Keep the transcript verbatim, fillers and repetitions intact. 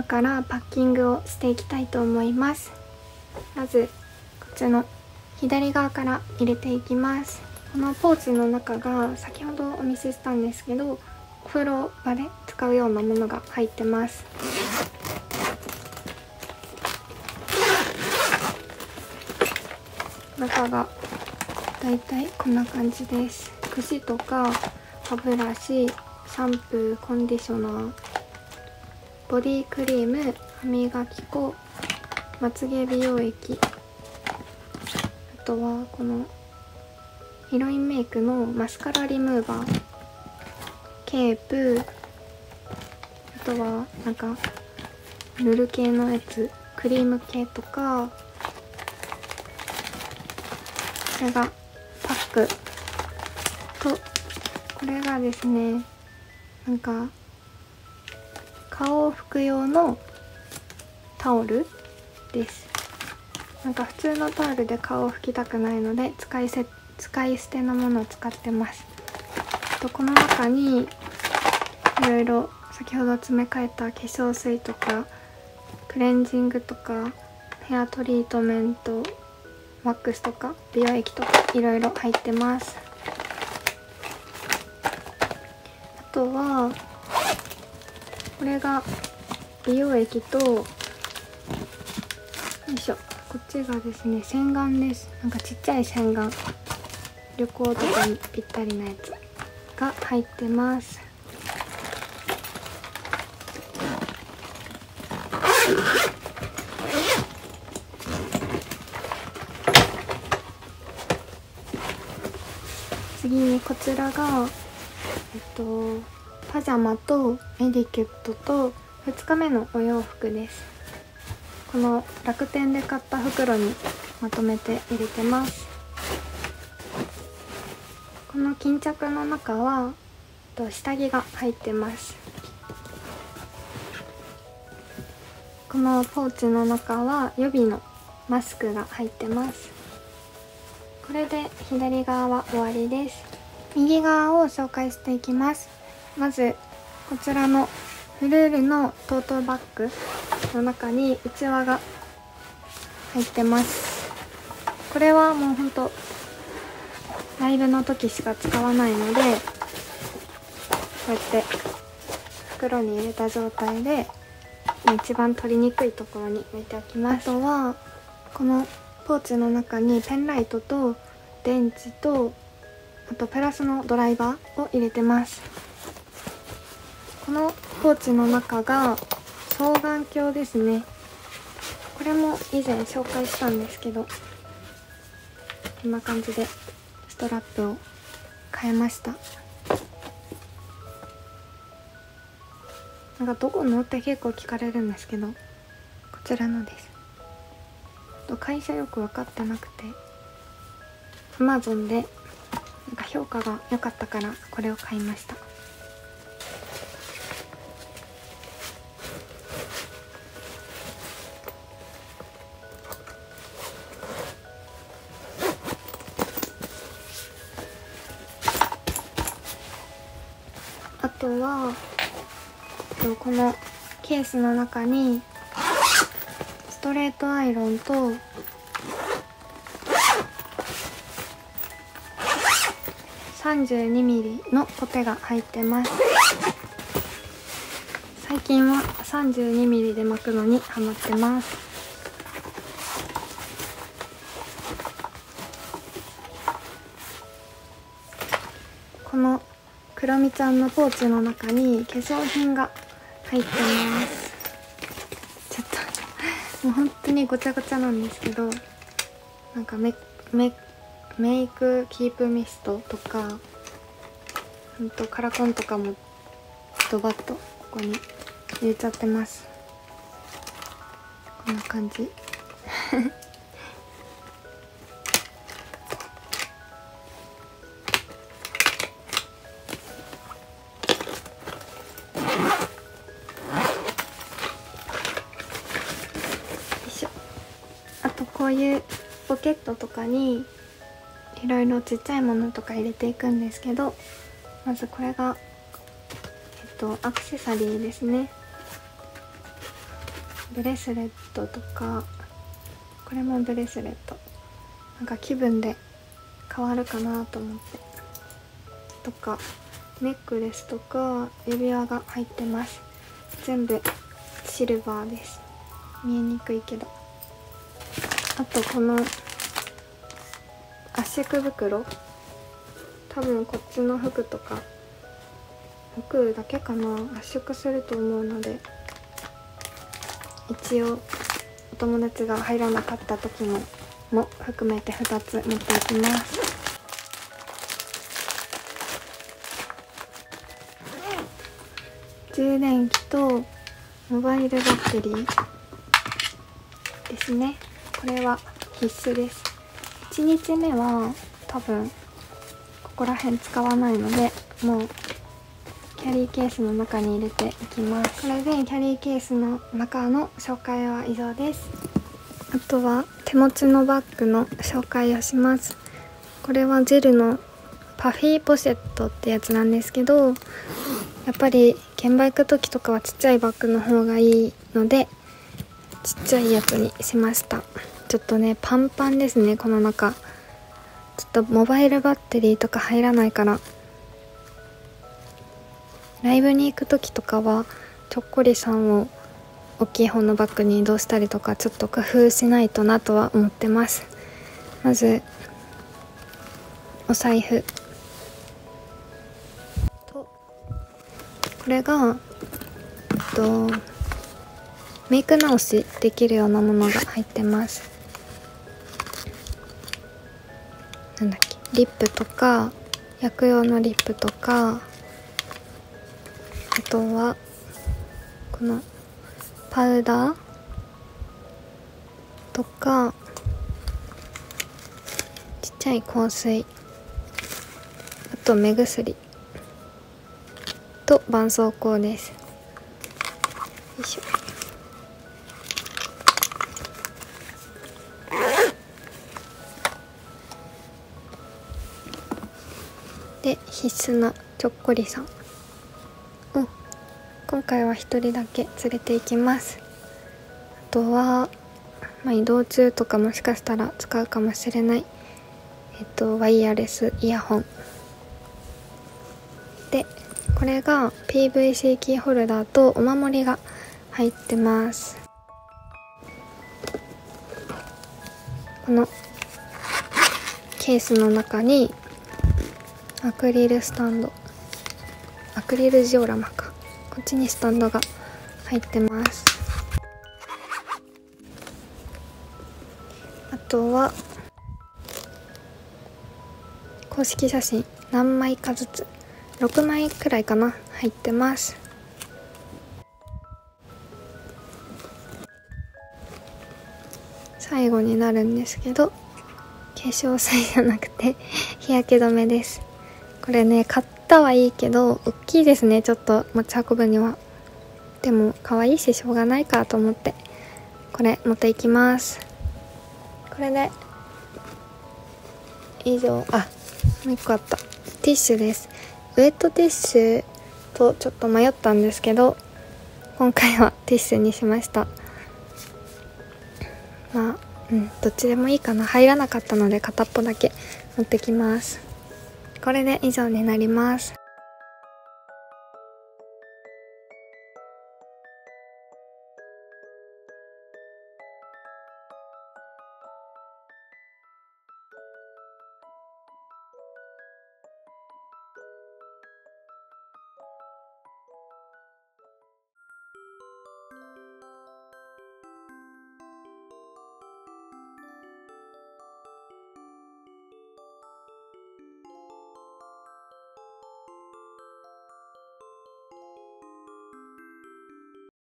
今からパッキングをしていきたいと思います。まずこっちの左側から入れていきます。このポーチの中が先ほどお見せしたんですけど、お風呂場で使うようなものが入ってます。中がだいたいこんな感じです。櫛とか歯ブラシ、シャンプー、コンディショナー、ボディクリーム、歯磨き粉、まつげ美容液、あとはこのヒロインメイクのマスカラリムーバー、ケープ、あとはなんか塗る系のやつ、クリーム系とか、これがパックと、これがですね、なんか顔を拭く用のタオルです。なんか普通のタオルで顔を拭きたくないので使いせ使い捨てのものを使ってます。とこの中にいろいろ先ほど詰め替えた化粧水とかクレンジングとかヘアトリートメント、ワックスとか美容液とかいろいろ入ってます。あとはこれが美容液と、よいしょ、こっちがですね洗顔です。なんかちっちゃい洗顔、旅行とかにぴったりなやつが入ってます。次にこちらが、えっと、パジャマとエディケットとふつかめのお洋服です。この楽天で買った袋にまとめて入れてます。この巾着の中は下着が入ってます。このポーチの中は予備のマスクが入ってます。これで左側は終わりです。右側を紹介していきます。まずこちらのフルールのトートバッグの中にうちわが入ってます。これはもうほんとライブの時しか使わないので、こうやって袋に入れた状態で一番取りにくいところに置いておきます。あとはこのポーチの中にペンライトと電池と、あとプラスのドライバーを入れてます。このポーチの中が双眼鏡ですね。これも以前紹介したんですけど、こんな感じでストラップを変えました。なんかどこのって結構聞かれるんですけど、こちらのです。会社よく分かってなくて、アマゾン でなんか評価が良かったからこれを買いました。あとはこのケースの中にストレートアイロンと、さんじゅうにミリのコテが入ってます。最近は さんじゅうにミリ で巻くのにハマってます。このクロミちゃんのポーチの中に化粧品が入ってます。ちょっともう本当にごちゃごちゃなんですけど、なんか メ, メ, メイクキープミストとか、ほんとカラコンとかもドバッとここに入れちゃってます。こんな感じこういうポケットとかにいろいろちっちゃいものとか入れていくんですけど、まずこれがえっとアクセサリーですね。ブレスレットとか、これもブレスレット、なんか気分で変わるかなと思ってとか、ネックレスとか指輪が入ってます。全部シルバーです。見えにくいけど。あとこの圧縮袋、多分こっちの服とか服だけかな、圧縮すると思うので、一応お友達が入らなかった時もも含めてふたつ持っていきます。充電器とモバイルバッテリーですね。これは必須です。いちにちめは多分ここら辺使わないので、もうキャリーケースの中に入れていきます。これでキャリーケースの中の紹介は以上です。あとは手持ちのバッグの紹介をします。これはジェルのパフィーポシェットってやつなんですけど、やっぱり券売行く時とかはちっちゃいバッグの方がいいので、ちっちゃいやつにしました。ちょっとねパンパンですねこの中。ちょっとモバイルバッテリーとか入らないから、ライブに行く時とかはちょっこりさんを大きい方のバッグに移動したりとか、ちょっと工夫しないとなとは思ってます。まずお財布と、これがとメイク直しできるようなものが入ってます。なんだっけ、リップとか薬用のリップとか、あとはこのパウダーとか、ちっちゃい香水、あと目薬と絆創膏です。よいしょ。で必須のちょっこりさんを今回はひとりだけ連れていきます。あとは、まあ、移動中とかもしかしたら使うかもしれない、えっと、ワイヤレスイヤホンで、これが ピーブイシー キーホルダーとお守りが入ってます。このケースの中にアクリルスタンド、アクリルジオラマか、こっちにスタンドが入ってます。あとは公式写真何枚かずつ、ろくまいくらいかな、入ってます。最後になるんですけど、化粧水じゃなくて日焼け止めです。これね買ったはいいけど大きいですね、ちょっと持ち運ぶには。でも可愛いししょうがないかと思ってこれ持っていきます。これで以上。あ、もう一個あった、ティッシュです。ウエットティッシュとちょっと迷ったんですけど、今回はティッシュにしました。まあ、うん、どっちでもいいかな。入らなかったので片っぽだけ持ってきます。これで以上になります。